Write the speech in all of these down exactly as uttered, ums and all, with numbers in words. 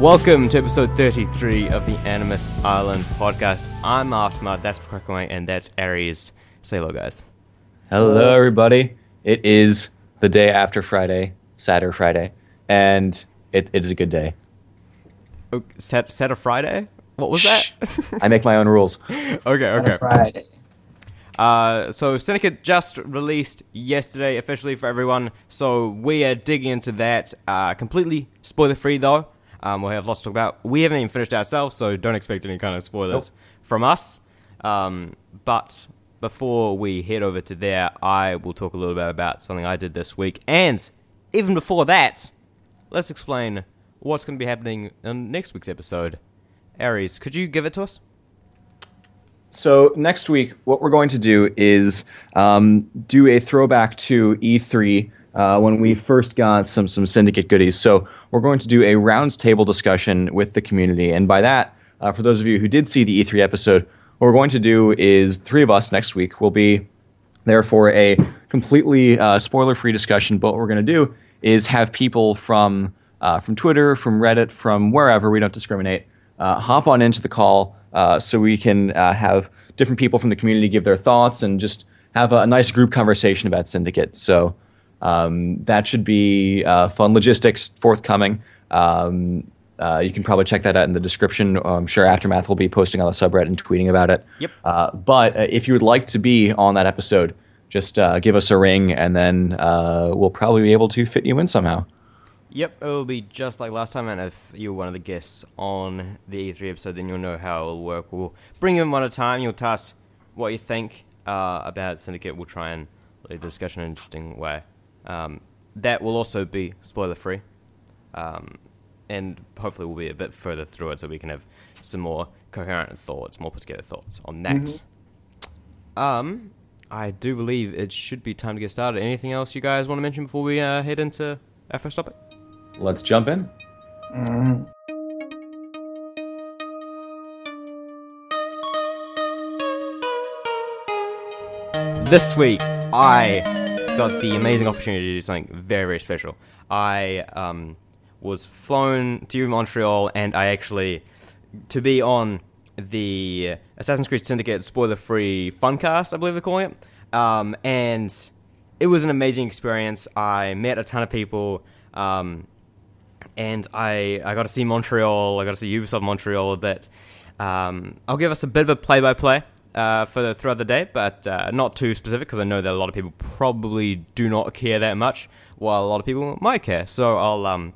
Welcome to episode thirty-three of the Animus Island Podcast. I'm Aftermath, that's McCrackenway, and that's Aries. Say hello, guys. Hello, everybody. It is the day after Friday, Saturday Friday, and it, it is a good day. Oh, Sat Saturday Friday? What was Shh. that? I make my own rules. Okay, okay. Friday. Uh, so Syndicate just released yesterday officially for everyone, so we are digging into that, uh, completely spoiler-free though. Um, we'll have lots to talk about. We haven't even finished ourselves, so don't expect any kind of spoilers nope. from us. Um, but before we head over to there, I will talk a little bit about something I did this week, and even before that, let's explain what's going to be happening in next week's episode. Aries, could you give it to us? So next week, what we're going to do is um, do a throwback to E three uh, when we first got some some Syndicate goodies. So we're going to do a rounds table discussion with the community. And by that, uh, for those of you who did see the E three episode, what we're going to do is three of us next week will be there for a completely uh, spoiler-free discussion. But what we're going to do is have people from, uh, from Twitter, from Reddit, from wherever, we don't discriminate, uh, hop on into the call. Uh, so we can uh, have different people from the community give their thoughts and just have a, a nice group conversation about Syndicate. So um, that should be uh, fun. Logistics forthcoming. Um, uh, you can probably check that out in the description. I'm sure Aftermath will be posting on the subreddit and tweeting about it. Yep. Uh, but uh, if you would like to be on that episode, just uh, give us a ring, and then uh, we'll probably be able to fit you in somehow. Yep, it will be just like last time, and if you're one of the guests on the E three episode, then you'll know how it'll work. We'll bring them on at a time, you'll tell us what you think uh, about Syndicate, we'll try and lead the discussion in an interesting way. Um, that will also be spoiler-free, um, and hopefully we'll be a bit further through it so we can have some more coherent thoughts, more put-together thoughts on that. Mm-hmm. Um, I do believe it should be time to get started. Anything else you guys want to mention before we uh, head into our first topic? Let's jump in. Mm-hmm. This week, I got the amazing opportunity to do something very, very special. I um, was flown to Montreal, and I actually, to be on the Assassin's Creed Syndicate spoiler-free funcast, I believe they're calling it. Um, and it was an amazing experience. I met a ton of people. Um, And I, I got to see Montreal, I got to see Ubisoft Montreal a bit. Um, I'll give us a bit of a play-by-play uh, for the, throughout the day, but uh, not too specific, because I know that a lot of people probably do not care that much, while a lot of people might care. So I'll um,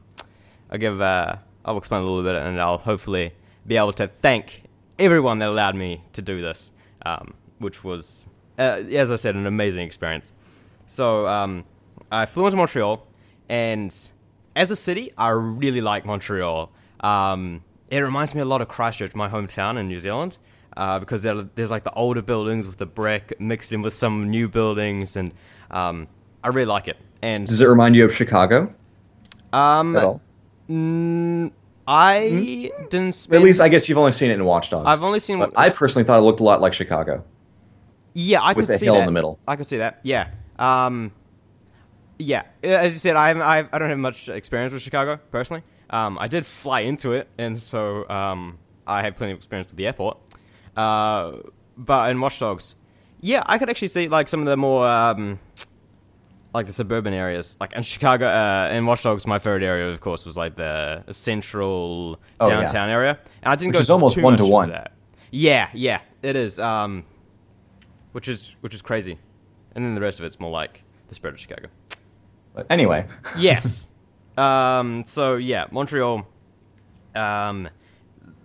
I'll give uh, I'll explain a little bit, and I'll hopefully be able to thank everyone that allowed me to do this, um, which was, uh, as I said, an amazing experience. So um, I flew into Montreal, and as a city, I really like Montreal. Um, it reminds me a lot of Christchurch, my hometown in New Zealand, uh, because there, there's like the older buildings with the brick mixed in with some new buildings, and um, I really like it. And does it remind you of Chicago? Um, At all? Mm, I mm-hmm. didn't. Spend, At least I guess you've only seen it in Watch Dogs. I've only seen. What, I personally thought it looked a lot like Chicago. Yeah, I could see that. With the hill in the middle. I could see that. Yeah. Um, Yeah, as you said, I haven't, I don't have much experience with Chicago, personally. Um, I did fly into it, and so um, I have plenty of experience with the airport. Uh, but in Watch Dogs, yeah, I could actually see, like, some of the more, um, like, the suburban areas. Like, in Chicago, uh, in Watch Dogs, my favorite area, of course, was, like, the central oh, downtown yeah. area. And I didn't which go is almost too one much to one. Into that. Yeah, yeah, it is. Um, which is, which is crazy. And then the rest of it's more like the spirit of Chicago. But anyway. Yes. Um, so, yeah, Montreal, um,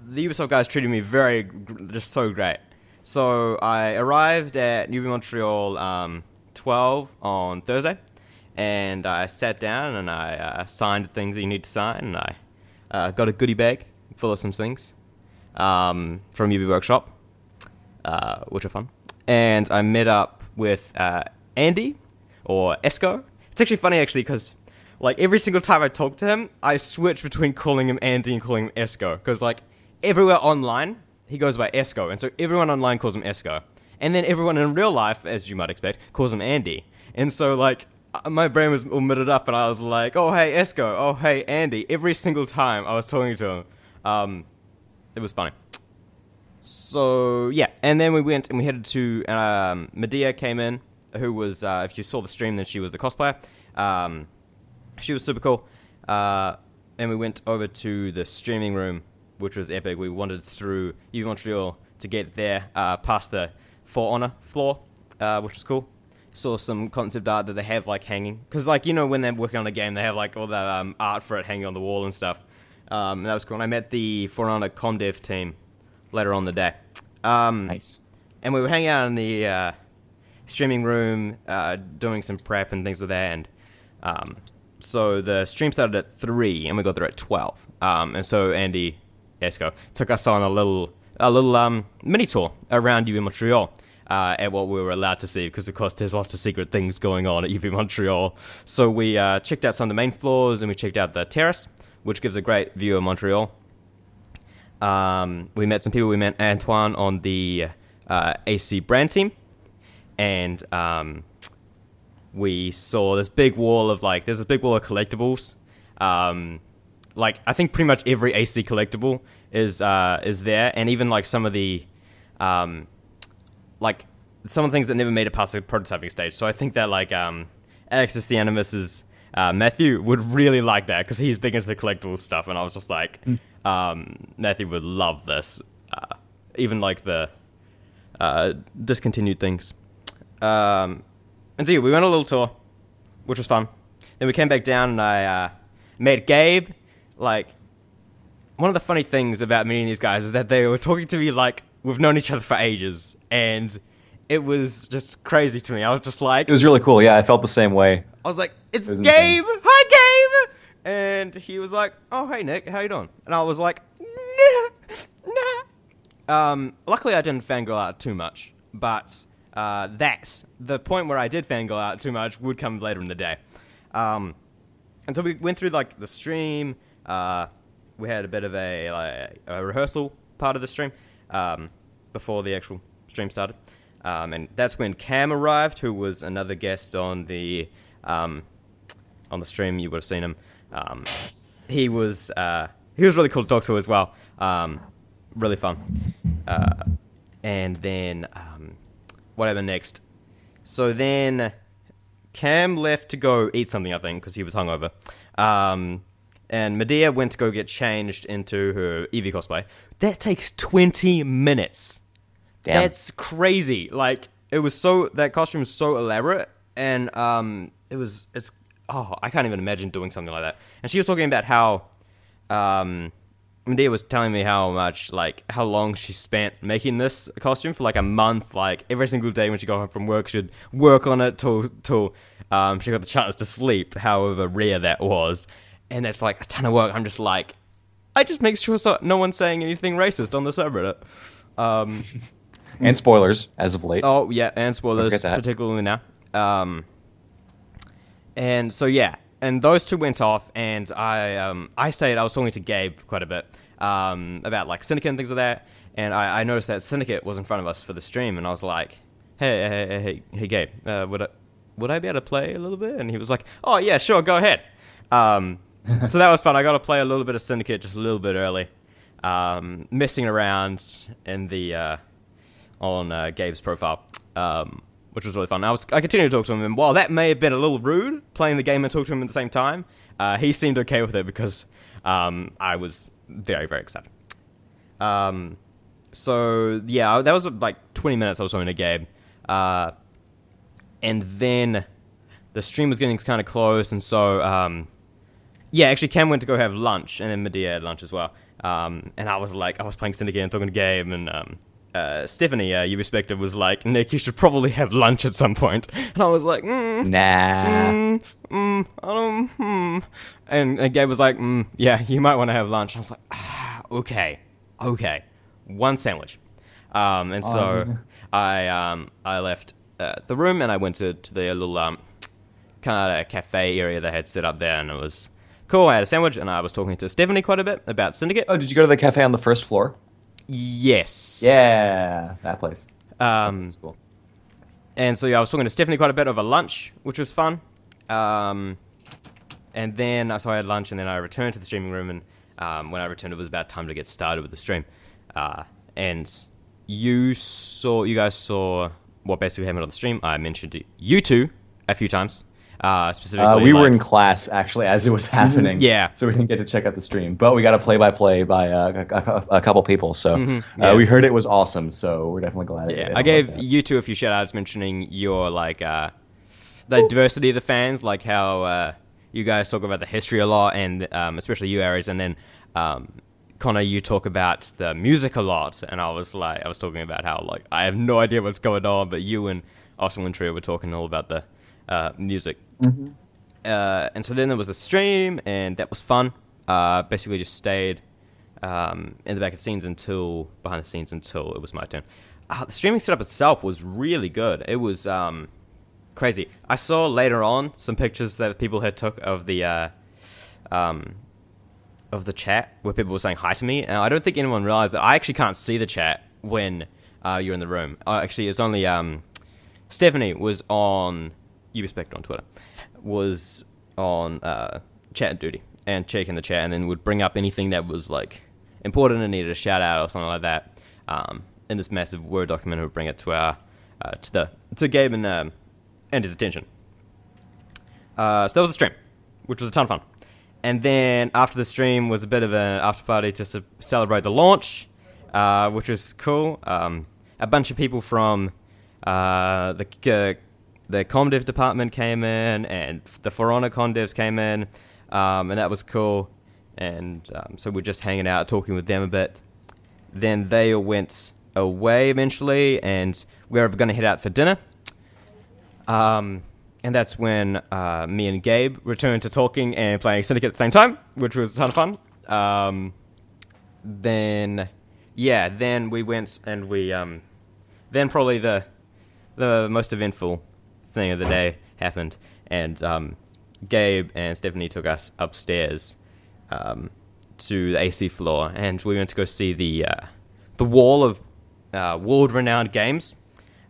the Ubisoft guys treated me very, just so great. So, I arrived at Ubisoft Montreal um, twelve on Thursday, and I sat down and I uh, signed things that you need to sign, and I uh, got a goodie bag full of some things um, from Ubisoft Workshop, uh, which are fun. And I met up with uh, Andy, or Esco. It's actually funny, actually, because, like, every single time I talk to him, I switch between calling him Andy and calling him Esco. Because, like, everywhere online, he goes by Esco. And so everyone online calls him Esco. And then everyone in real life, as you might expect, calls him Andy. And so, like, my brain was all muddled up, and I was like, oh, hey, Esco, oh, hey, Andy. Every single time I was talking to him. Um, it was funny. So, yeah, and then we went and we headed to, um, Medea came in, who was, uh, if you saw the stream, then she was the cosplayer. Um, she was super cool. Uh, and we went over to the streaming room, which was epic. We wandered through Ubisoft Montreal to get there, uh, past the For Honor floor, uh, which was cool. Saw some concept art that they have, like, hanging. Because, like, you know, when they're working on a game, they have, like, all the um, art for it hanging on the wall and stuff. Um, and that was cool. And I met the For Honor Comdev team later on in the day. Um, nice. And we were hanging out in the uh, streaming room, uh, doing some prep and things of that. And um, so the stream started at three, and we got there at twelve. Um, and so Andy Esco took us on a little a little um, mini tour around U B Montreal. Uh, at what we were allowed to see, because of course there's lots of secret things going on at U B Montreal. So we uh, checked out some of the main floors, and we checked out the terrace, which gives a great view of Montreal. Um, we met some people. We met Antoine on the uh, A C brand team, and um, we saw this big wall of like there's this big wall of collectibles. Um, like I think pretty much every A C collectible is uh, is there, and even like some of the um, like some of the things that never made it past the prototyping stage. So I think that like um, Alexis the Animus's uh, Matthew would really like that, because he's big into the collectible stuff. And I was just like, mm. um, Matthew would love this, uh, even like the uh, discontinued things. Um, and so yeah, we went on a little tour, which was fun. Then we came back down, and I uh, met Gabe. Like, one of the funny things about meeting these guys is that they were talking to me like we've known each other for ages, and it was just crazy to me. I was just like... It was really cool, yeah, I felt the same way. I was like, it's Gabe! Hi, Gabe! And he was like, oh, hey, Nick, how you doing? And I was like, nah, nah. Um, luckily, I didn't fangirl out too much, but uh, that, the point where I did fangirl out too much would come later in the day. Um, and so we went through, like, the stream. Uh, we had a bit of a, like, a rehearsal part of the stream. Um, before the actual stream started, um, and that's when Cam arrived, who was another guest on the um, on the stream. You would have seen him. Um, he was uh, he was really cool to talk to as well. Um, really fun. Uh, and then um, what happened next? So then Cam left to go eat something, I think, because he was hungover. Um, And Medea went to go get changed into her Evie cosplay. That takes twenty minutes. Damn. That's crazy. Like, it was so... That costume was so elaborate. And, um, it was... It's... Oh, I can't even imagine doing something like that. And she was talking about how... Um, Medea was telling me how much, like, how long she spent making this costume for, like, a month. Like, every single day when she got home from work, she'd work on it till, till um, she got the chance to sleep, however rare that was. And that's like a ton of work. I'm just like, I just make sure so no one's saying anything racist on the subreddit. Um, and spoilers, as of late. Oh, yeah, and spoilers, particularly now. Um, and so, yeah, and those two went off, and I um, I stayed. I was talking to Gabe quite a bit um, about, like, Syndicate and things like that, and I, I noticed that Syndicate was in front of us for the stream, and I was like, hey, hey, hey, hey, hey Gabe, uh, would, I, would I be able to play a little bit? And he was like, oh, yeah, sure, go ahead. Um... So that was fun. I got to play a little bit of Syndicate just a little bit early, um, messing around in the uh, on uh, Gabe's profile, um, which was really fun. I was I continued to talk to him, and while that may have been a little rude, playing the game and talking to him at the same time, uh, he seemed okay with it because um, I was very very excited. Um, so yeah, that was like twenty minutes I was talking to Gabe, uh, and then the stream was getting kind of close, and so. Um, Yeah, actually, Cam went to go have lunch, and then Medea had lunch as well. Um, and I was like, I was playing Syndicate and talking to Gabe, and um, uh, Stephanie, uh, your respective, was like, Nick, you should probably have lunch at some point. And I was like, mm, nah. Mm, mm, um, mm. And, and Gabe was like, mm, yeah, you might want to have lunch. And I was like, ah, okay, okay, one sandwich. Um, and so um. I um, I left uh, the room, and I went to, to the little um, kind of cafe area they had set up there, and it was... Cool, I had a sandwich, and I was talking to Stephanie quite a bit about Syndicate. Oh, did you go to the cafe on the first floor? Yes. Yeah, that place. Um, That's cool. And so yeah, I was talking to Stephanie quite a bit over lunch, which was fun. Um, and then, so I had lunch, and then I returned to the streaming room, and um, when I returned, it was about time to get started with the stream. Uh, and you saw, you guys saw what basically happened on the stream. I mentioned you two a few times. Uh, specifically, uh, we like, were in class actually as it was happening. Yeah, so we didn't get to check out the stream, but we got a play-by-play by, -play by uh, a, a couple people. So mm-hmm. yeah. uh, we heard it was awesome. So we're definitely glad. Yeah, I gave you two a few shout-outs mentioning your like uh, the Ooh. diversity of the fans, like how uh, you guys talk about the history a lot, and um, especially you, Aries, and then um, Connor, you talk about the music a lot, and I was like, I was talking about how like I have no idea what's going on, but you and Austin Wintory were talking all about the uh, music. Mm-hmm. uh, and so then there was a stream, and that was fun. Uh, basically, just stayed um, in the back of the scenes until behind the scenes until it was my turn. Uh, the streaming setup itself was really good. It was um, crazy. I saw later on some pictures that people had took of the uh, um, of the chat where people were saying hi to me, and I don't think anyone realized that I actually can't see the chat when uh, you're in the room. Uh, actually, it's only um, Stephanie was on. Ubisoft on Twitter, was on uh, chat duty and checking the chat, and then would bring up anything that was like important and needed a shout out or something like that. Um, in this massive Word document, would bring it to our uh, to the to Gabe and um, and his attention. Uh, so that was a stream, which was a ton of fun. And then after the stream was a bit of an after party to celebrate the launch, uh, which was cool. Um, a bunch of people from uh, the uh, The ComDev department came in, and the For Honor ComDevs came in, um, and that was cool. And um, so we're just hanging out, talking with them a bit. Then they all went away eventually, and we were going to head out for dinner. Um, and that's when uh, me and Gabe returned to talking and playing Syndicate at the same time, which was a ton of fun. Um, then, yeah, then we went and we... Um, then probably the the most eventful... thing of the day happened, and um, Gabe and Stephanie took us upstairs um, to the A C floor, and we went to go see the uh, the wall of uh, world-renowned games,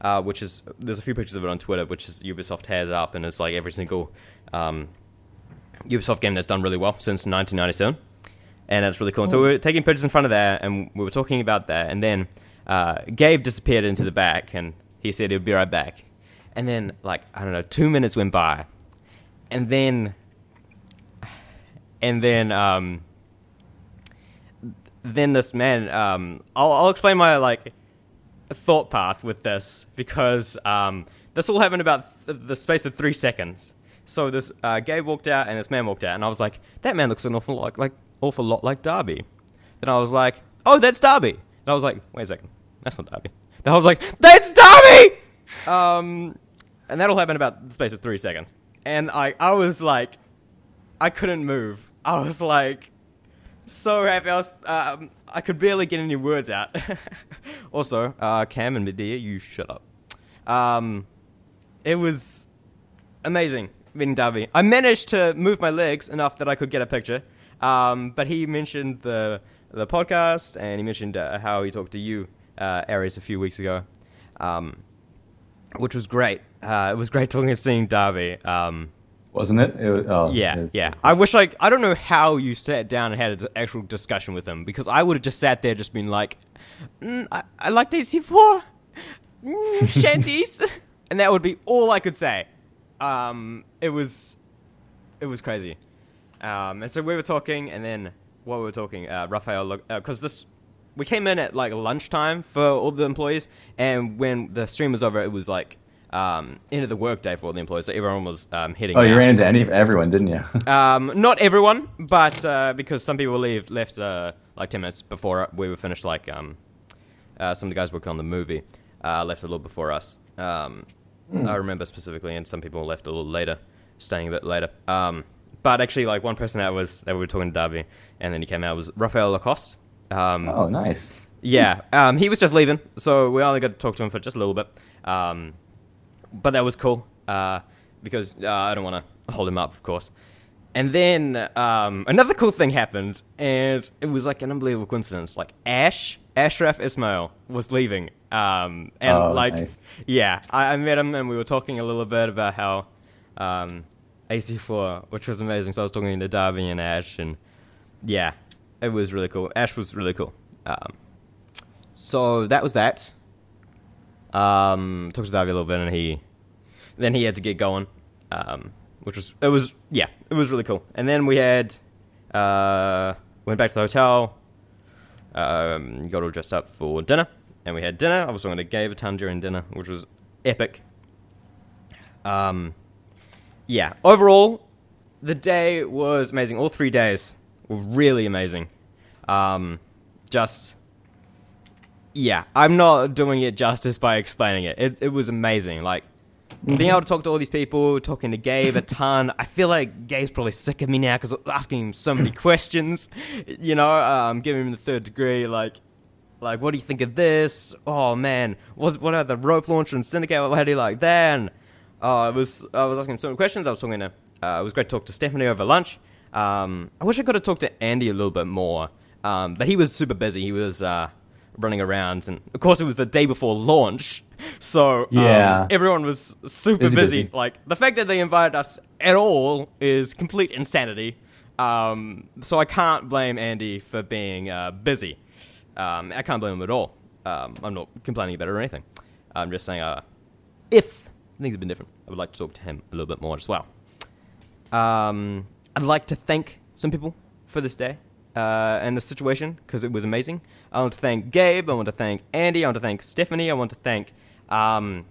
uh, which is there's a few pictures of it on Twitter, which is Ubisoft has up, and it's like every single um, Ubisoft game that's done really well since nineteen ninety-seven, and that's really cool. And so we were taking pictures in front of that, and we were talking about that, and then uh, Gabe disappeared into the back, and he said he'd be right back. And then, like, I don't know, two minutes went by. And then, and then, um, then this man, um, I'll, I'll explain my, like, thought path with this, because, um, this all happened about th the space of three seconds. So this, uh, Gabe walked out and this man walked out, and I was like, that man looks an awful lot, like, awful lot like Darby. Then I was like, oh, that's Darby. And I was like, wait a second, that's not Darby. Then I was like, that's Darby! Um... And that'll happen about the space of three seconds. And I, I was like, I couldn't move. I was like, so happy. I was, um, I could barely get any words out. Also, uh, Cam and Medea, you shut up. Um, it was amazing meeting Darby. I managed to move my legs enough that I could get a picture. Um, but he mentioned the the podcast, and he mentioned uh, how he talked to you, uh, Aries, a few weeks ago. Um... Which was great. Uh, it was great talking and seeing Darby. Um, Wasn't it? it was, oh, yeah, it was, yeah. I wish, like, I don't know how you sat down and had an actual discussion with him, because I would have just sat there just been like, mm, I, I liked A C four, mm, shanties, and that would be all I could say. Um, it was, it was crazy. Um, and so we were talking, and then while we were talking, uh, Rafael, because uh, this... We came in at, like, lunchtime for all the employees, and when the stream was over, it was, like, um, end of the work day for all the employees, so everyone was um, heading out. Oh, you ran into any, everyone, didn't you? um, not everyone, but uh, because some people leave, left, uh, like, ten minutes before we were finished, like, um, uh, some of the guys working on the movie uh, left a little before us. Um, mm. I remember specifically, and some people left a little later, staying a bit later. Um, but actually, like, one person that was that we were talking to Darby, and then he came out, was Rafael Lacoste. Um, oh, nice. Yeah, um, he was just leaving, so we only got to talk to him for just a little bit. Um, but that was cool, uh, because uh, I don't want to hold him up, of course. And then um, another cool thing happened, and it was like an unbelievable coincidence. Like, Ash, Ashraf Ismail was leaving. Um, and, oh, like, nice. Yeah, I, I met him, and we were talking a little bit about how um, A C four, which was amazing. So I was talking to Darby and Ash, and yeah, it was really cool. Ash was really cool. Um, so that was that. Um, talked to Darby a little bit, and he then he had to get going, um, which was it was yeah, it was really cool. And then we had uh, went back to the hotel, um, got all dressed up for dinner, and we had dinner. I was talking to Gabe a ton during dinner, which was epic. Um. Yeah, overall, the day was amazing. All three days were really amazing. Um, just, yeah, I'm not doing it justice by explaining it. It, it was amazing. Like, mm-hmm. being able to talk to all these people, talking to Gabe a ton. I feel like Gabe's probably sick of me now because I'm asking him so many questions. You know, um, giving him the third degree, like, like, what do you think of this? Oh, man, what, what about the rope launcher and Syndicate? How do you like that? And, Uh, I was I was asking him so many questions. I was talking to. Uh, it was great to talk to Stephanie over lunch. Um, I wish I could have talked to Andy a little bit more, um, but he was super busy. He was uh, running around, and of course, it was the day before launch, so yeah, um, everyone was super busy. busy. Like the fact that they invited us at all is complete insanity. Um, so I can't blame Andy for being uh, busy. Um, I can't blame him at all. Um, I'm not complaining about it or anything. I'm just saying, uh, if. Things have been different. I would like to talk to him a little bit more as well. Um, I'd like to thank some people for this day uh, and the situation because it was amazing. I want to thank Gabe. I want to thank Andy. I want to thank Stephanie. I want to thank, um,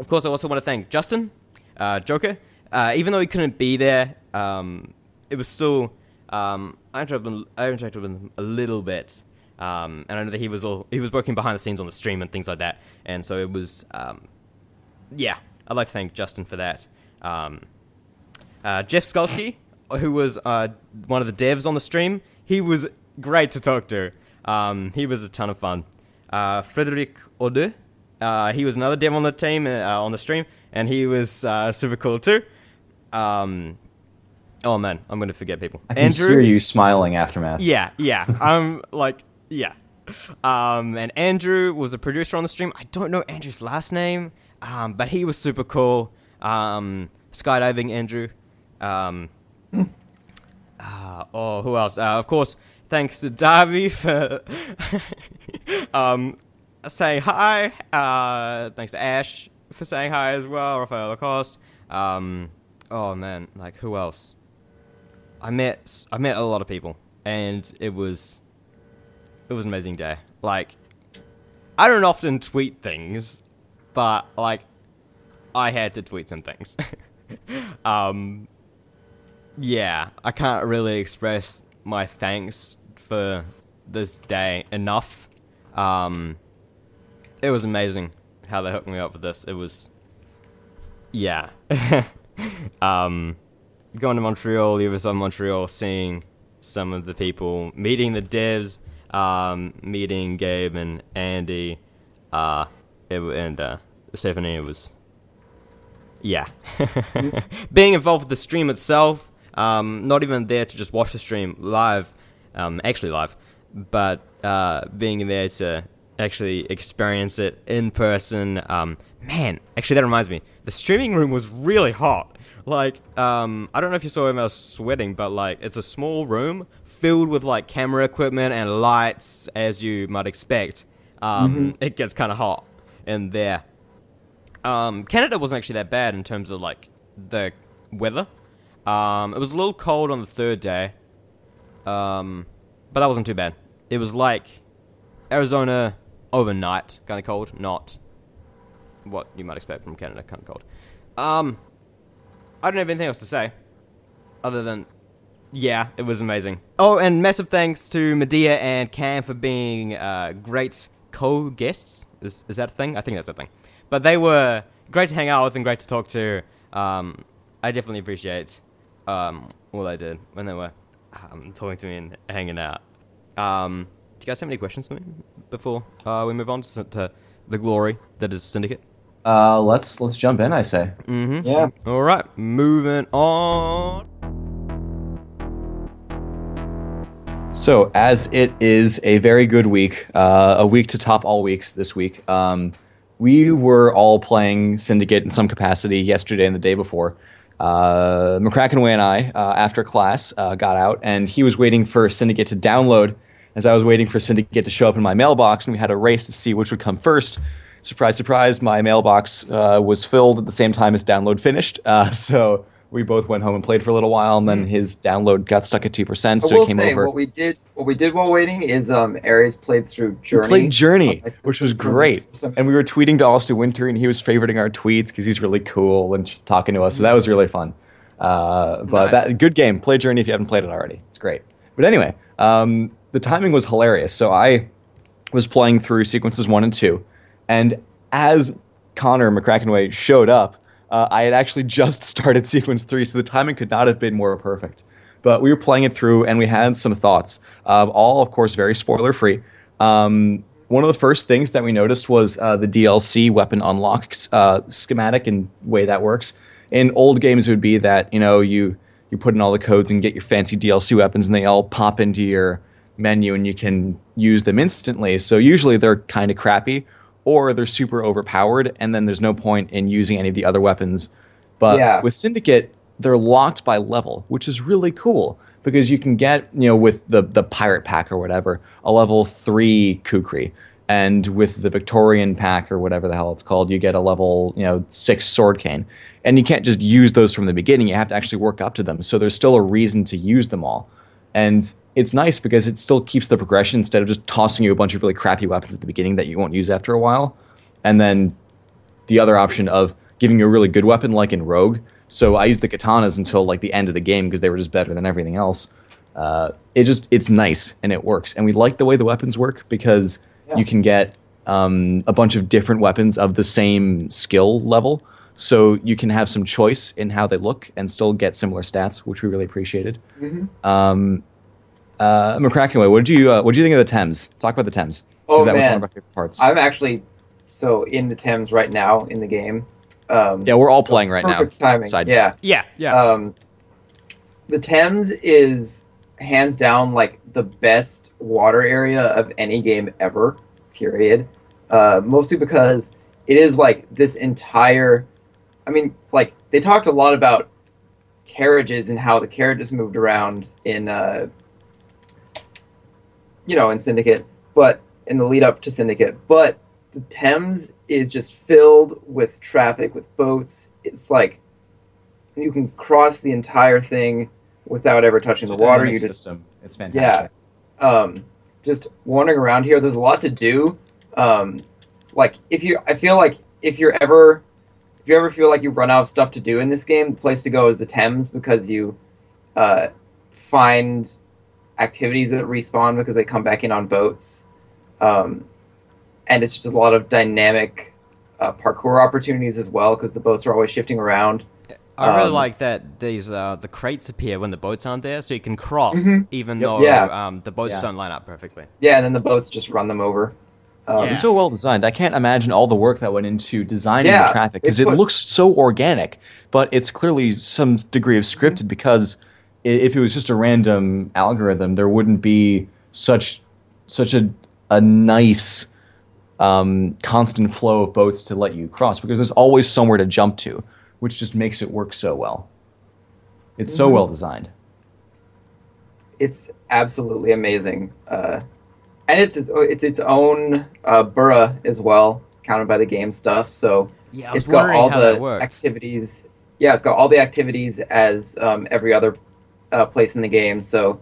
of course, I also want to thank Justin, uh, Joker. Uh, even though he couldn't be there, um, it was still, um, I interacted, I interacted with him a little bit. Um, and I know that he was, all, he was working behind the scenes on the stream and things like that. And so it was, um, yeah. I'd like to thank Justin for that. Um, uh, Jeff Skolsky, who was uh, one of the devs on the stream, he was great to talk to. Um, he was a ton of fun. Uh, Frederic Ode, uh, he was another dev on the team, uh, on the stream, and he was uh, super cool too. Um, oh man, I'm going to forget people. I can Andrew, hear you smiling, Aftermath. Yeah, yeah. I'm like, yeah. Um, and Andrew was a producer on the stream. I don't know Andrew's last name. Um, but he was super cool. Um, skydiving Andrew. Um, uh, oh, who else? Uh, of course, thanks to Darby for um, saying hi. Uh, thanks to Ash for saying hi as well. Rafael Lacoste. Um, oh man, like who else? I met I met a lot of people, and it was it was an amazing day. Like I don't often tweet things. But, like, I had to tweet some things. um, yeah, I can't really express my thanks for this day enough. Um, it was amazing how they hooked me up with this. It was, yeah. um, going to Montreal, the Ubisoft Montreal, seeing some of the people, meeting the devs, um, meeting Gabe and Andy, uh, it, and, uh, Stephanie was, yeah, being involved with the stream itself, um, not even there to just watch the stream live, um, actually live, but uh, being there to actually experience it in person. Um, man, actually that reminds me, the streaming room was really hot. Like, um, I don't know if you saw him, I was sweating, but like, it's a small room filled with like camera equipment and lights, as you might expect. Um, mm-hmm. It gets kind of hot in there. Um, Canada wasn't actually that bad in terms of, like, the weather. Um, it was a little cold on the third day. Um, but that wasn't too bad. It was, like, Arizona overnight kind of cold. Not what you might expect from Canada kind of cold. Um, I don't have anything else to say. Other than, yeah, it was amazing. Oh, and massive thanks to Medea and Cam for being uh, great co-guests. Is, is that a thing? I think that's a thing. But they were great to hang out with and great to talk to. Um, I definitely appreciate um, all they did when they were um, talking to me and hanging out. Um, do you guys have any questions for me before uh, we move on to, to the glory that is Syndicate? Uh, let's let's jump in, I say. Mm-hmm. Yeah. All right, moving on. So, as it is a very good week, uh, a week to top all weeks this week. Um, We were all playing Syndicate in some capacity yesterday and the day before. uh, McCrackenway and I, uh, after class, uh, got out, and he was waiting for Syndicate to download as I was waiting for Syndicate to show up in my mailbox, and we had a race to see which would come first. Surprise, surprise, my mailbox uh, was filled at the same time as download finished, uh, so we both went home and played for a little while, and then his download got stuck at two percent, so it came say, over. I will what we did what we did while waiting is um, Ares played through Journey. We played Journey, which was great. And we were tweeting to Austin Wintory, and he was favoriting our tweets because he's really cool and talking to us, so that was really fun. Uh, but nice. that, good game. Play Journey if you haven't played it already. It's great. But anyway, um, the timing was hilarious. So I was playing through sequences one and two, and as Connor McCrackenway showed up, Uh, I had actually just started sequence three, so the timing could not have been more perfect. But we were playing it through, and we had some thoughts, uh, all, of course, very spoiler-free. Um, one of the first things that we noticed was uh, the D L C weapon unlock uh, schematic and way that works. In old games, it would be that, you know, you, you put in all the codes and get your fancy D L C weapons, and they all pop into your menu, and you can use them instantly. So usually they're kind of crappy, or they're super overpowered, and then there's no point in using any of the other weapons. But yeah. with Syndicate, they're locked by level, which is really cool, because you can get, you know, with the, the Pirate Pack or whatever, a level three Kukri, and with the Victorian Pack or whatever the hell it's called, you get a level, you know, six Sword Cane. And you can't just use those from the beginning, you have to actually work up to them, so there's still a reason to use them all. And it's nice because it still keeps the progression instead of just tossing you a bunch of really crappy weapons at the beginning that you won't use after a while. And then the other option of giving you a really good weapon like in Rogue. So I used the katanas until like the end of the game because they were just better than everything else. Uh, it just it's nice and it works. And we like the way the weapons work because yeah. you can get um, a bunch of different weapons of the same skill level. So you can have some choice in how they look and still get similar stats, which we really appreciated. Mm-hmm. Um, uh, McCrackenway, what did you uh, what did you think of the Thames? Talk about the Thames. Oh that man, was one of my favorite parts. I'm actually so in the Thames right now in the game. Um, yeah, we're all so playing right perfect now. Perfect timing. Side. Yeah, yeah, yeah. Um, the Thames is hands down like the best water area of any game ever. Period. Uh, mostly because it is like this entire. I mean, like, they talked a lot about carriages and how the carriages moved around in, uh, you know, in Syndicate, but in the lead up to Syndicate. But the Thames is just filled with traffic, with boats. It's like you can cross the entire thing without ever touching the water. You just, it's fantastic. Yeah. Um, just wandering around here, there's a lot to do. Um, like, if you, I feel like if you're ever... If you ever feel like you run out of stuff to do in this game, the place to go is the Thames because you uh, find activities that respawn because they come back in on boats. Um, and it's just a lot of dynamic uh, parkour opportunities as well because the boats are always shifting around. I um, really like that these uh, the crates appear when the boats aren't there, so you can cross mm-hmm. even yep. though yeah. um, the boats yeah. don't line up perfectly. Yeah, and then the boats just run them over. Um, yeah. It's so well designed. I can't imagine all the work that went into designing yeah, the traffic because it looks so organic, but it's clearly some degree of scripted because if it was just a random algorithm, there wouldn't be such such a a nice um, constant flow of boats to let you cross because there's always somewhere to jump to, which just makes it work so well. It's mm-hmm. so well designed. It's absolutely amazing. Uh And it's its, it's its own uh, borough as well, counted by the game stuff. So yeah, it's got all the activities. Yeah, it's got all the activities as um, every other uh, place in the game. So,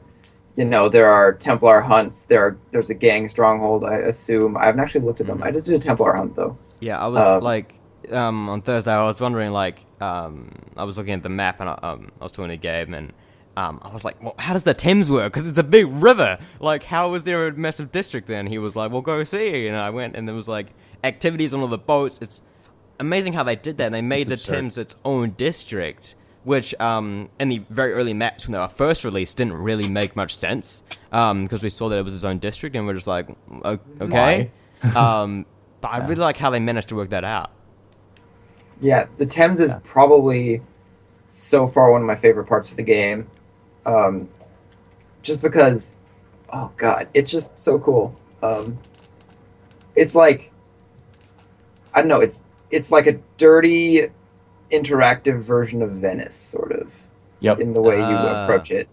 you know, there are Templar hunts. There are there's a gang stronghold. I assume I haven't actually looked at them. Mm-hmm. I just did a Templar hunt though. Yeah, I was um, like um, on Thursday. I was wondering like um, I was looking at the map and I, um, I was talking to Gabe and. Um, I was like, well, how does the Thames work? Because it's a big river. Like, how is there a massive district then? He was like, well, go see. And I went, and there was, like, activities on all the boats. It's amazing how they did that. And they made the Thames its own district, which um, in the very early maps when they were first released didn't really make much sense because um, we saw that it was its own district, and we're just like, okay. um, but I really like how they managed to work that out. Yeah, the Thames is yeah. probably so far one of my favorite parts of the game. Um, just because, oh god, it's just so cool. Um, it's like, I don't know, it's it's like a dirty interactive version of Venice, sort of. Yep. In the way uh, you approach it.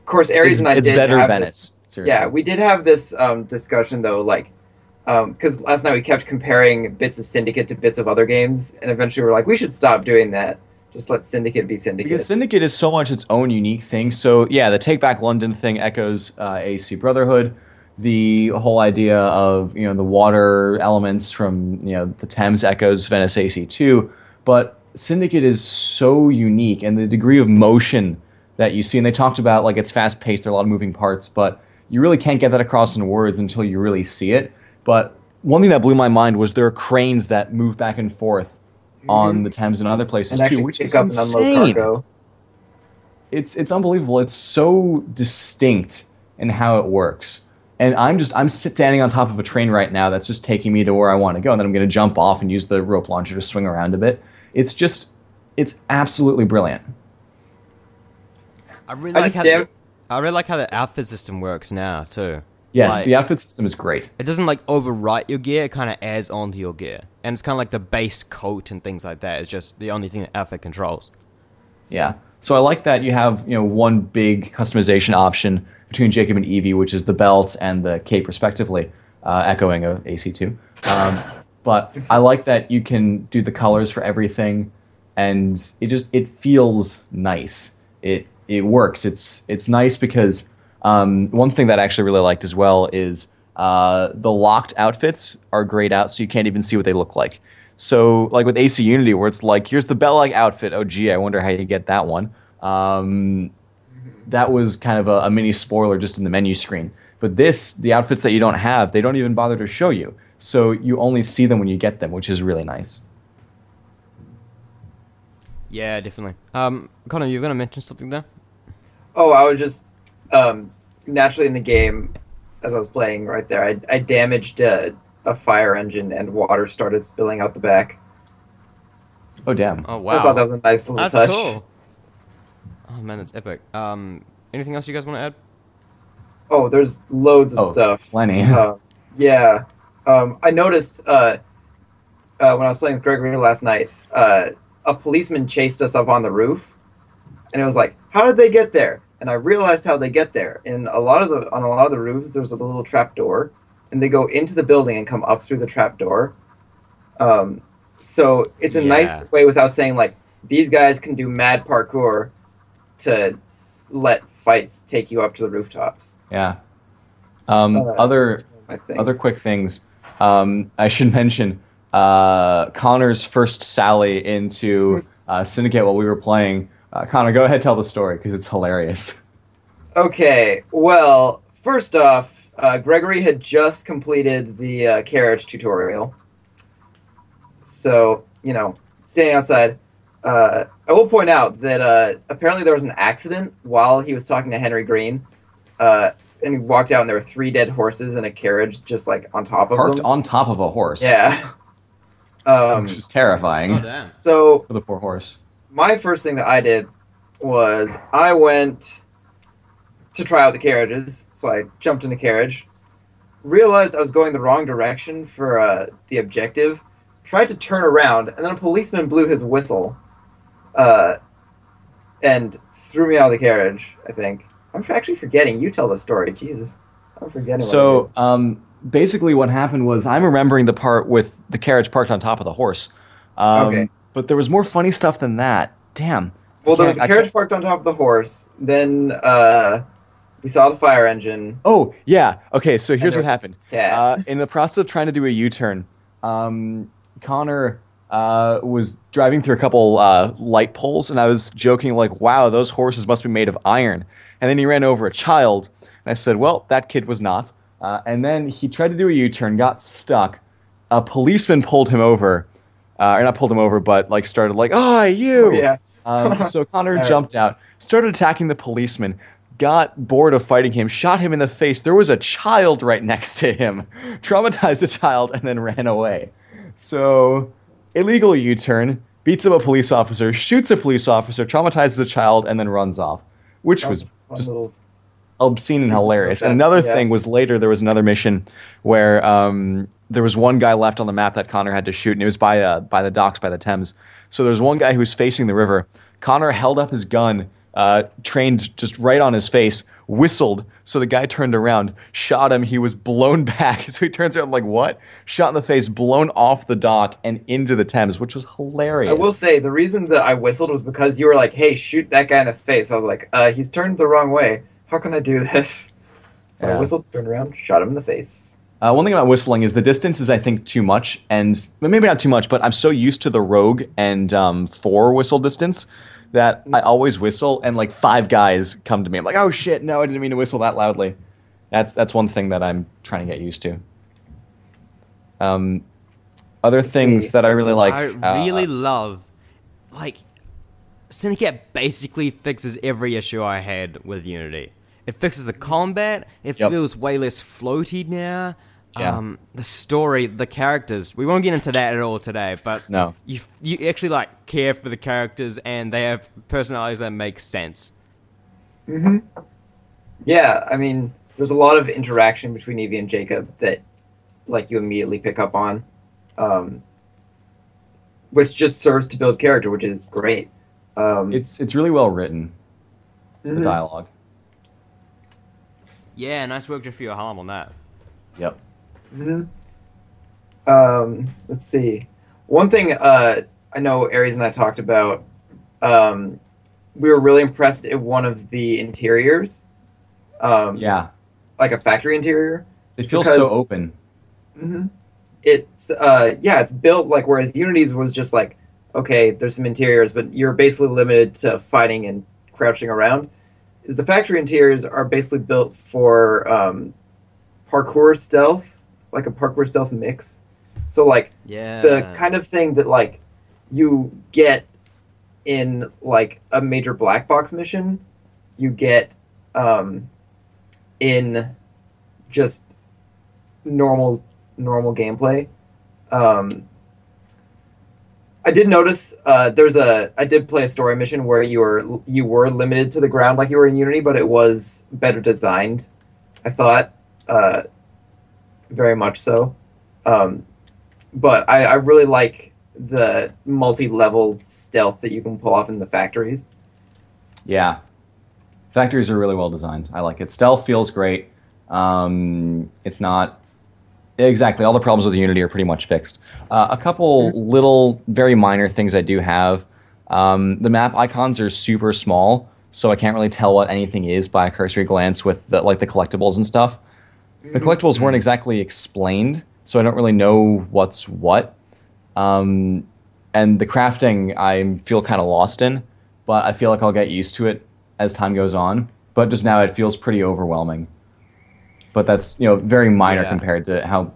Of course, Ares and I did have Venice. This, yeah, we did have this um, discussion though, like, because um, last night we kept comparing bits of Syndicate to bits of other games, and eventually we we're like, we should stop doing that. Just let Syndicate be Syndicate. Because Syndicate is so much its own unique thing. So yeah, the Take Back London thing echoes uh, A C Brotherhood. The whole idea of, you know, the water elements from, you know, the Thames echoes Venice A C two, but Syndicate is so unique, and the degree of motion that you see, and they talked about, like, it's fast paced, there are a lot of moving parts, but you really can't get that across in words until you really see it. But one thing that blew my mind was there are cranes that move back and forth mm-hmm. on the Thames and other places and too, which is insane. It's it's unbelievable. It's so distinct in how it works. And I'm just I'm standing on top of a train right now that's just taking me to where I want to go, and then I'm going to jump off and use the rope launcher to swing around a bit. It's just it's absolutely brilliant. I really I like how the, I really like how the outfit system works now too. Yes, like, the outfit system is great. It doesn't like overwrite your gear; it kind of adds onto your gear, and it's kind of like the base coat and things like that. It's just the only thing that outfit controls. Yeah. So I like that you have, you know, one big customization option between Jacob and Evie, which is the belt and the cape, respectively, uh, echoing of A C two. Um, but I like that you can do the colors for everything, and it just it feels nice. It it works. It's it's nice because um, one thing that I actually really liked as well is uh, the locked outfits are grayed out, so you can't even see what they look like. So, like with A C Unity, where it's like, here's the Bellag outfit. Oh, gee, I wonder how you get that one. Um, that was kind of a, a mini spoiler just in the menu screen. But this, the outfits that you don't have, they don't even bother to show you. So you only see them when you get them, which is really nice. Yeah, definitely. Um, Connor, you were going to mention something there? Oh, I was just, um, naturally in the game, as I was playing right there, I, I damaged... Uh, a fire engine, and water started spilling out the back. Oh, damn. Oh, wow. I thought that was a nice little that's touch. That's cool. Oh, man, that's epic. Um, anything else you guys want to add? Oh, there's loads of oh, stuff. Plenty. Uh, yeah. Um, I noticed uh, uh, when I was playing with Gregory last night, uh, a policeman chased us up on the roof, and it was like, how did they get there? And I realized how they get there. And a lot of the on a lot of the roofs, there's a little trap door, and they go into the building and come up through the trapdoor. Um, so it's a yeah. nice way, without saying, like, these guys can do mad parkour, to let fights take you up to the rooftops. Yeah. Um, uh, other other quick things. Um, I should mention uh, Connor's first sally into uh, Syndicate while we were playing. Uh, Connor, go ahead, tell the story, because it's hilarious. Okay, well, first off, Uh, Gregory had just completed the uh, carriage tutorial. So, you know, standing outside. Uh, I will point out that uh, apparently there was an accident while he was talking to Henry Green. Uh, and he walked out and there were three dead horses in a carriage just, like, on top of Parked them. Parked on top of a horse. Yeah. Um, Which is terrifying. Oh, damn. So, for the poor horse. My first thing that I did was I went to try out the carriages, so I jumped in a carriage, realized I was going the wrong direction for uh, the objective, tried to turn around, and then a policeman blew his whistle uh, and threw me out of the carriage, I think. I'm actually forgetting. You tell the story. Jesus. I'm forgetting. So um, basically what happened was, I'm remembering the part with the carriage parked on top of the horse. Um, okay. But there was more funny stuff than that. Damn. Well, there was a carriage parked on top of the horse, then... Uh, We saw the fire engine. Oh, yeah. Okay, so here's what happened. Yeah. Uh, in the process of trying to do a U-turn, um, Connor uh, was driving through a couple uh, light poles, and I was joking like, wow, those horses must be made of iron. And then he ran over a child, and I said, well, that kid was not. Uh, and then he tried to do a U-turn, got stuck. A policeman pulled him over, uh, or not pulled him over, but like started like, ah, you. Oh, yeah. um, so Connor jumped out, started attacking the policeman, got bored of fighting him, shot him in the face. There was a child right next to him, traumatized a child, and then ran away. So, illegal U-turn, beats up a police officer, shoots a police officer, traumatizes a child, and then runs off, which was just obscene and hilarious. And another yeah. thing was later, there was another mission where um, there was one guy left on the map that Connor had to shoot, and it was by uh, by the docks, by the Thames. So there's one guy who was facing the river. Connor held up his gun, uh, trained just right on his face, whistled. So the guy turned around, shot him. He was blown back. So he turns around like, what? Shot in the face, blown off the dock and into the Thames, which was hilarious. I will say, the reason that I whistled was because you were like, hey, shoot that guy in the face. I was like, uh, he's turned the wrong way. How can I do this? So yeah. I whistled, turned around, shot him in the face. Uh, one thing about whistling is the distance is, I think, too much. And maybe not too much, but I'm so used to the rogue and um, four whistle distance that I always whistle, and like five guys come to me. I'm like, oh shit, no, I didn't mean to whistle that loudly. That's that's one thing that I'm trying to get used to. Um, other Let's things see. that I really like. I really uh, love, like, Syndicate basically fixes every issue I had with Unity. It fixes the combat. It yep. feels way less floaty now. Yeah. Um, the story, the characters. We won't get into that at all today, but no. you you actually like care for the characters, and they have personalities that make sense. Mm-hmm. Yeah, I mean, there's a lot of interaction between Evie and Jacob that, like, you immediately pick up on, um, which just serves to build character, which is great. Um, it's it's really well written. Mm-hmm. The dialogue. Yeah, nice work, Jeffrey O'Hallam, on that. Yep. Mm-hmm. Um, let's see. One thing uh, I know Aries and I talked about, um, we were really impressed at one of the interiors. Um, yeah. Like a factory interior. It feels because, so open. Mm-hmm. It's, uh, yeah, it's built like, whereas Unity's was just like, okay, there's some interiors, but you're basically limited to fighting and crouching around. Is the factory interiors are basically built for um, parkour stealth, like a parkour stealth mix. So, like, yeah. the kind of thing that, like, you get in, like, a major black box mission, you get um, in just normal normal gameplay. Um, I did notice uh, there's a I did play a story mission where you were you were limited to the ground like you were in Unity, but it was better designed, I thought. Uh, very much so. Um, but I, I really like the multi-level stealth that you can pull off in the factories. Yeah. Factories are really well designed. I like it. Stealth feels great. Um, it's not... Exactly. All the problems with Unity are pretty much fixed. Uh, a couple mm-hmm. little, very minor things I do have. Um, the map icons are super small, so I can't really tell what anything is by a cursory glance with the, like the collectibles and stuff. The collectibles weren't exactly explained, so I don't really know what's what. Um, and the crafting, I feel kind of lost in, but I feel like I'll get used to it as time goes on. But just now, it feels pretty overwhelming. But that's, you know, very minor yeah. compared to how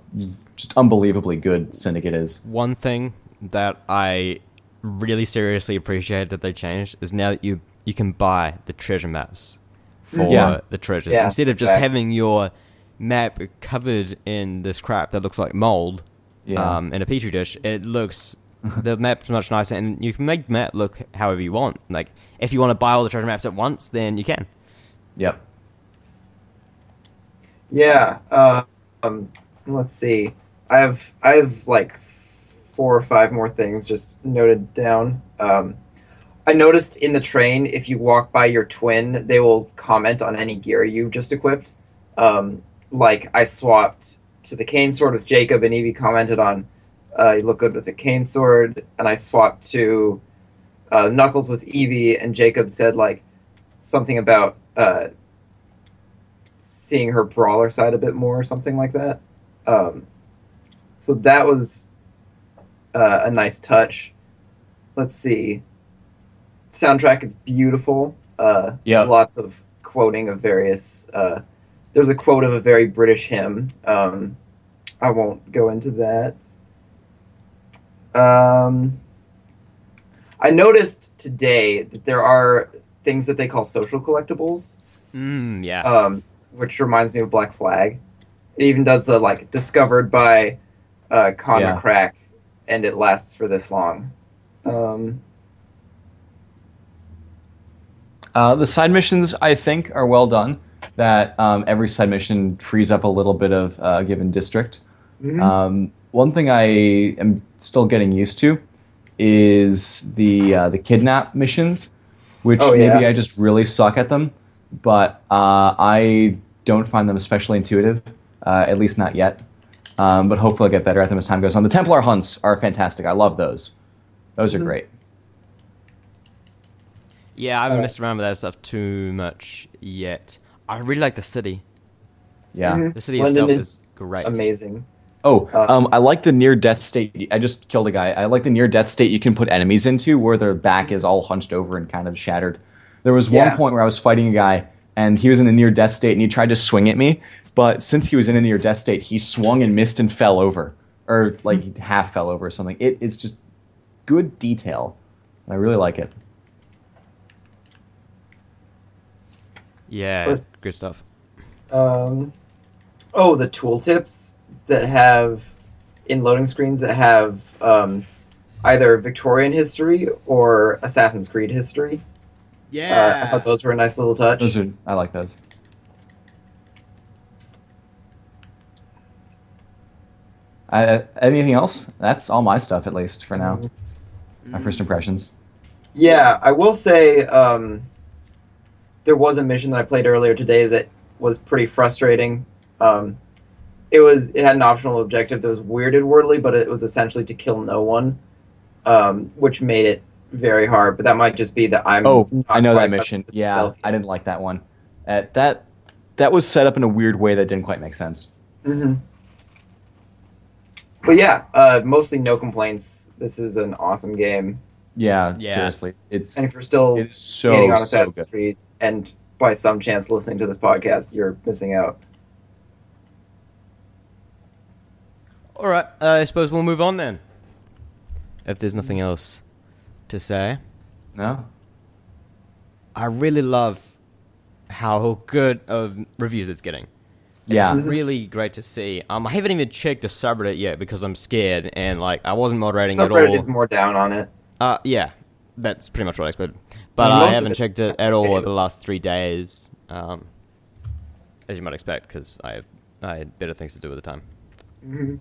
just unbelievably good Syndicate is. One thing that I really seriously appreciate that they changed is now that you you can buy the treasure maps for yeah. the treasures yeah, instead of just exactly. having your map covered in this crap that looks like mold yeah. um, in a petri dish. It looks, the map's much nicer, and you can make the map look however you want. Like, if you want to buy all the treasure maps at once, then you can. Yep. Yeah. Uh, um, let's see. I have, I have like four or five more things just noted down. Um, I noticed in the train, if you walk by your twin, they will comment on any gear you've just equipped. Um, Like, I swapped to the cane sword with Jacob, and Evie commented on, uh, you look good with the cane sword, and I swapped to uh, Knuckles with Evie, and Jacob said, like, something about uh, seeing her brawler side a bit more, or something like that. Um, so that was uh, a nice touch. Let's see. Soundtrack is beautiful. Uh, yeah. Lots of quoting of various... Uh, There's a quote of a very British hymn. Um, I won't go into that. Um, I noticed today that there are things that they call social collectibles. Mm, yeah. Um, which reminds me of Black Flag. It even does the, like, discovered by uh, Connor McCrack, yeah. and it lasts for this long. Um, uh, the side missions, I think, are well done. That um, every side mission frees up a little bit of a uh, given district. Mm-hmm. Um, one thing I am still getting used to is the uh, the kidnap missions, which oh, yeah. maybe I just really suck at them, but uh, I don't find them especially intuitive, uh, at least not yet. Um, but hopefully I'll get better at them as time goes on. The Templar hunts are fantastic. I love those. Those are mm-hmm. great. Yeah, I haven't uh, messed around with that stuff too much yet. I really like the city. Yeah. Mm-hmm. The city London itself is, is great. Amazing. Oh, um, I like the near-death state. I just killed a guy. I like the near-death state you can put enemies into where their back is all hunched over and kind of shattered. There was one yeah. point where I was fighting a guy, and he was in a near-death state, and he tried to swing at me. But since he was in a near-death state, he swung and missed and fell over. Or, like, mm-hmm. half fell over or something. It, it's just good detail, and I really like it. Yeah, With, good stuff. Um, oh, the tooltips that have, in loading screens, that have um, either Victorian history or Assassin's Creed history. Yeah. Uh, I thought those were a nice little touch. Those are, I like those. I, anything else? That's all my stuff, at least, for now. Mm. My first impressions. Yeah, I will say um, there was a mission that I played earlier today that was pretty frustrating. Um, It was. It had an optional objective that was weird and worldly, but it was essentially to kill no one, um, which made it very hard. But that might just be that I'm. Oh, I know that mission. Yeah, I didn't like that one. Uh, that that was set up in a weird way that didn't quite make sense. Mm-hmm. But yeah, uh, mostly no complaints. This is an awesome game. Yeah, yeah. seriously, it's and if you're still it is so, getting on Assassin's so Creed, and by some chance listening to this podcast, you're missing out. All right, uh, I suppose we'll move on then. If there's nothing else to say. No. I really love how good of reviews it's getting. Yeah. It's really great to see. Um, I haven't even checked the subreddit yet because I'm scared and like I wasn't moderating at all. Subreddit is more down on it. Uh, yeah, that's pretty much what I expected. But I haven't checked it at all over the last three days, um, as you might expect, because I, I had better things to do at the time. Mm-hmm.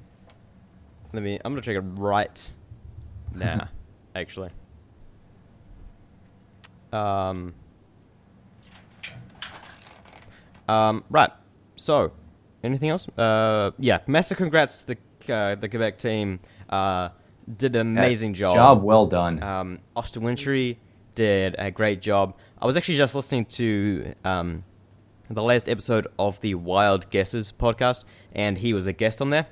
Let me, I'm going to check it right now, actually. Um, um, right. So, anything else? Uh, yeah. Massive congrats to the, uh, the Quebec team. Uh, did an amazing that job. Job well done. Um, Austin Wintory did a great job. I was actually just listening to um, the last episode of the Wild Guesses podcast, and he was a guest on there.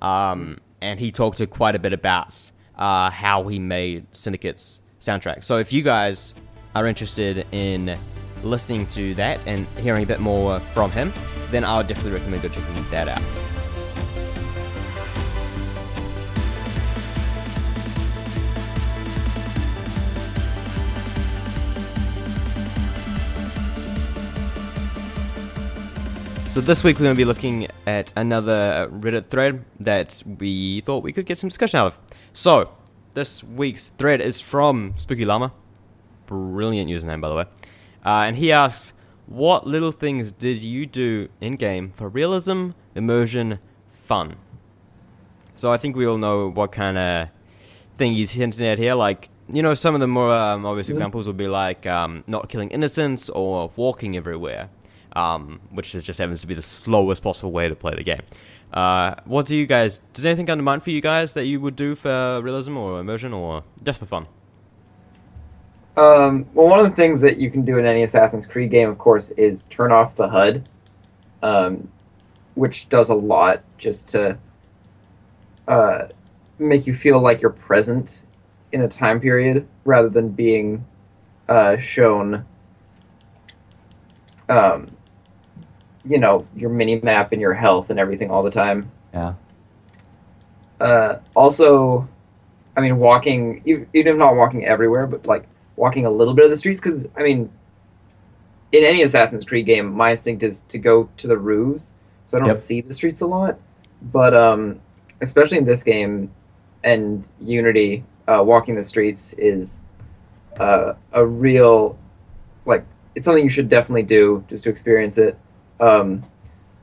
Um... And he talked to quite a bit about uh, how he made Syndicate's soundtrack. So if you guys are interested in listening to that and hearing a bit more from him, then I would definitely recommend go checking that out. So this week we're going to be looking at another Reddit thread that we thought we could get some discussion out of. So, this week's thread is from Spooky Llama. Brilliant username, by the way. Uh, and he asks, what little things did you do in-game for realism, immersion, fun? So I think we all know what kind of thing he's hinting at here. Like, you know, some of the more um, obvious yeah. examples would be like um, not killing innocents or walking everywhere. Um, which is just happens to be the slowest possible way to play the game. Uh, what do you guys... Does anything come to mind for you guys that you would do for realism or immersion or just for fun? Um, well, one of the things that you can do in any Assassin's Creed game, of course, is turn off the H U D, um, which does a lot just to uh, make you feel like you're present in a time period rather than being uh, shown... Um, you know, your mini-map and your health and everything all the time. Yeah. Uh, also, I mean, walking, even if not walking everywhere, but, like, walking a little bit of the streets, because, I mean, in any Assassin's Creed game, my instinct is to go to the roofs, so I don't yep. see the streets a lot, but um, especially in this game and Unity, uh, walking the streets is uh, a real, like, it's something you should definitely do just to experience it, um,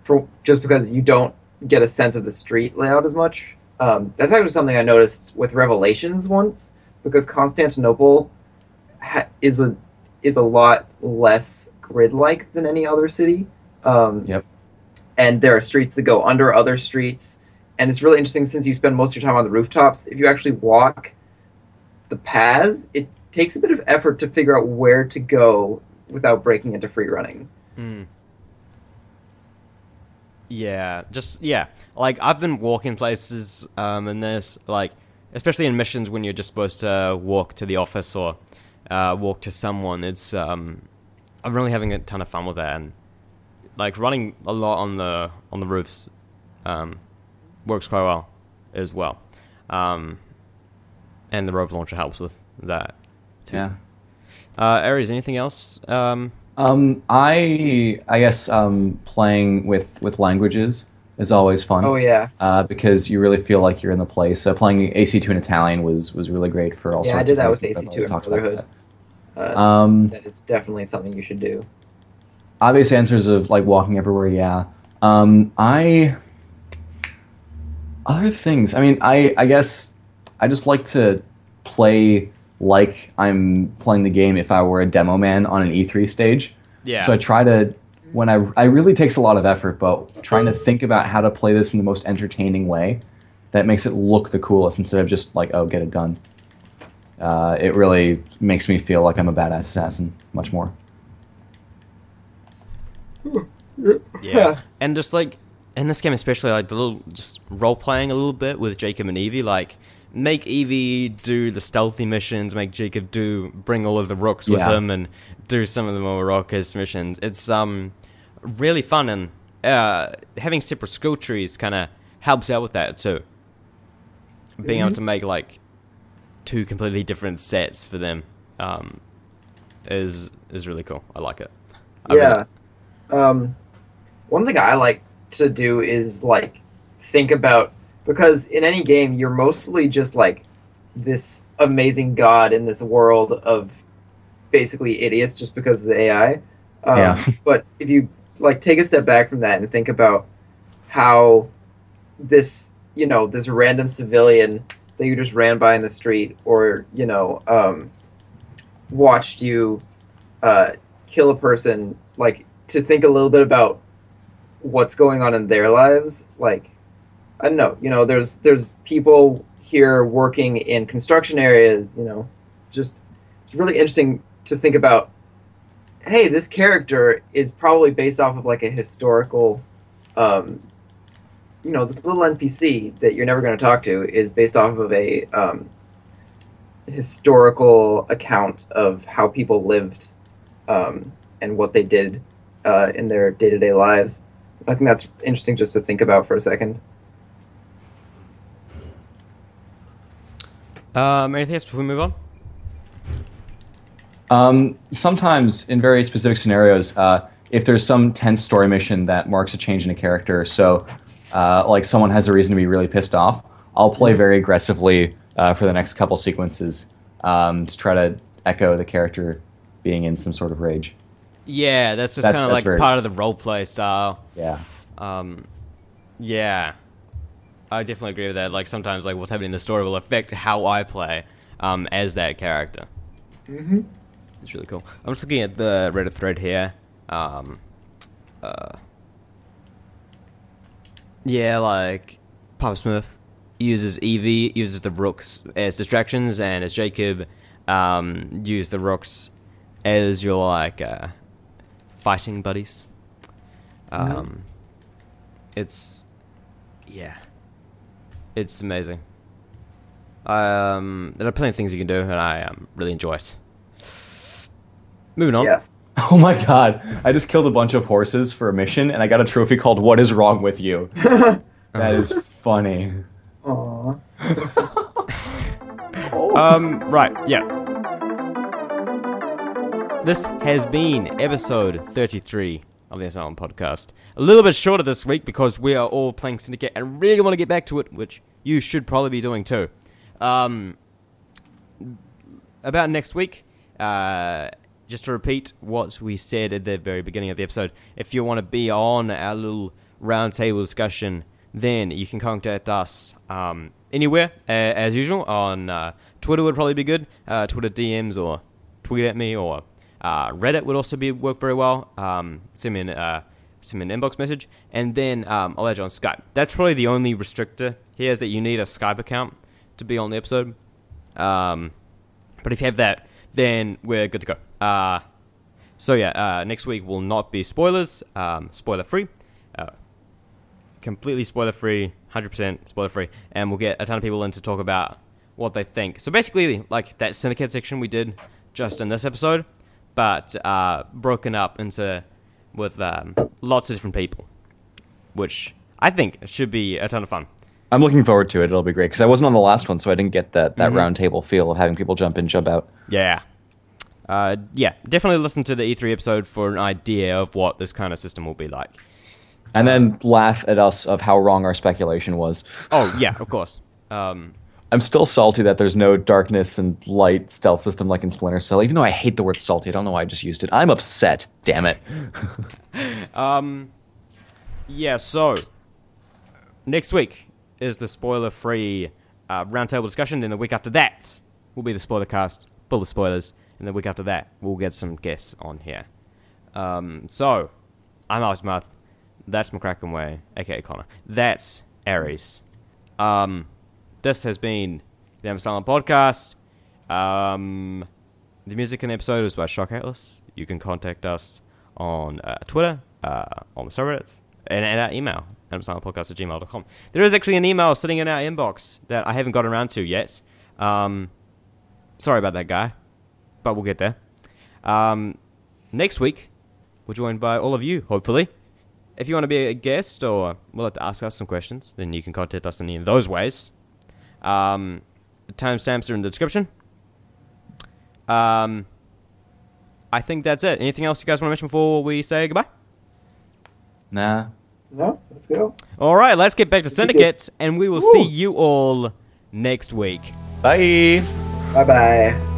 for just because you don't get a sense of the street layout as much. Um, that's actually something I noticed with Revelations once, because Constantinople ha- is a is a lot less grid-like than any other city. Um, yep. And there are streets that go under other streets, and it's really interesting since you spend most of your time on the rooftops. If you actually walk the paths, it takes a bit of effort to figure out where to go without breaking into free running. Hmm. Yeah, just, yeah. Like, I've been walking places, um, and there's, like, especially in missions when you're just supposed to walk to the office or uh, walk to someone, it's, um, I'm really having a ton of fun with that, and, like, running a lot on the, on the roofs, um, works quite well as well. Um, and the rope launcher helps with that, too. Yeah. Uh, Aries, anything else, um... Um, I I guess um, playing with, with languages is always fun. Oh yeah. Uh, because you really feel like you're in the place. So playing A C two in Italian was, was really great for all yeah, sorts of things. Yeah, I did that with A C two in Brotherhood. That. Uh, um, that is definitely something you should do. Obvious answers of like walking everywhere. Yeah. Um, I other things. I mean, I I guess I just like to play. Like I'm playing the game if I were a demo man on an E three stage. Yeah. So I try to, when I, I really takes a lot of effort, but trying to think about how to play this in the most entertaining way that makes it look the coolest instead of just like, oh, get it done. Uh, it really makes me feel like I'm a badass assassin much more. Yeah. And just like, in this game especially, like the little, just role-playing a little bit with Jacob and Evie, like, make Evie do the stealthy missions, make Jacob do bring all of the rooks with yeah. him and do some of the more raucous missions. It's um really fun, and uh, having separate skill trees kind of helps out with that too. Being mm-hmm. able to make like two completely different sets for them um, is is really cool. I like it. I yeah. Um, one thing I like to do is like think about. Because in any game, you're mostly just, like, this amazing god in this world of basically idiots just because of the A I. Um, yeah. But if you, like, take a step back from that and think about how this, you know, this random civilian that you just ran by in the street or, you know, um, watched you uh, kill a person, like, to think a little bit about what's going on in their lives, like... I don't know, you know, there's there's people here working in construction areas, you know, just it's really interesting to think about, hey, this character is probably based off of like a historical, um, you know, this little N P C that you're never going to talk to is based off of a um, historical account of how people lived um, and what they did uh, in their day-to-day lives. I think that's interesting just to think about for a second. Um, anything else before we move on? Um, sometimes, in very specific scenarios, uh, if there's some tense story mission that marks a change in a character, so uh, like someone has a reason to be really pissed off, I'll play very aggressively uh, for the next couple sequences um, to try to echo the character being in some sort of rage. Yeah, that's just kind of like very... part of the roleplay style. Yeah. Um, yeah. I definitely agree with that. Like, sometimes, like, what's happening in the story will affect how I play um, as that character. Mm-hmm. It's really cool. I'm just looking at the Reddit thread here. Um, uh, yeah, like, Papa Smurf uses Evie, uses the rooks as distractions, and as Jacob, um, use the rooks as your, like, uh, fighting buddies. Um, no. It's... yeah. It's amazing. Um, there are plenty of things you can do, and I um, really enjoy it. Moving on. Yes. Oh my god. I just killed a bunch of horses for a mission, and I got a trophy called What Is Wrong With You? That is funny. Aww. Oh. Um, right, yeah. This has been episode thirty-three of the Animus Island Podcast. A little bit shorter this week because we are all playing Syndicate and really want to get back to it, which you should probably be doing too. Um, about next week, uh, just to repeat what we said at the very beginning of the episode, if you want to be on our little roundtable discussion then you can contact us um, anywhere, uh, as usual. On uh, Twitter would probably be good. Uh, Twitter D Ms or tweet at me, or uh, Reddit would also be work very well. Um, send me an, uh, send me an inbox message, and then um, I'll add you on Skype. That's probably the only restrictor here, is that you need a Skype account to be on the episode. Um, but if you have that, then we're good to go. Uh, so yeah, uh, next week will not be spoilers, um, spoiler free, uh, completely spoiler free, one hundred percent spoiler free, and we'll get a ton of people in to talk about what they think. So basically, like that Syndicate section we did just in this episode, but uh, broken up into with um, lots of different people, which I think should be a ton of fun. I'm looking forward to it. It'll be great, because I wasn't on the last one, so I didn't get that, that mm-hmm. round table feel of having people jump in, jump out. Yeah. Uh, yeah, definitely listen to the E three episode for an idea of what this kind of system will be like. And um, then laugh at us of how wrong our speculation was. Oh, yeah, of course. Um, I'm still salty that there's no darkness and light stealth system like in Splinter Cell, even though I hate the word salty. I don't know why I just used it. I'm upset, damn it. um, yeah, so next week is the spoiler-free uh, roundtable discussion. Then the week after that will be the spoiler cast full of spoilers. And the week after that, we'll get some guests on here. Um, so, I'm Aftermath. That's McCrackenway, a k a. Connor. That's Aries. Um, this has been the Animus Island Podcast. Um, the music in the episode was by Shock Atlas. You can contact us on uh, Twitter, uh, on the subreddit, and at our email. animus island podcast at gmail dot com. There is actually an email sitting in our inbox that I haven't gotten around to yet. Um, sorry about that, guy, but we'll get there. Um, next week, we're joined by all of you, hopefully. If you want to be a guest or would like to ask us some questions, then you can contact us in any of those ways. Um, the timestamps are in the description. Um, I think that's it. Anything else you guys want to mention before we say goodbye? Nah. No, let's go. All right, let's get back to Syndicate, and we will Woo. see you all next week. Bye. Bye-bye.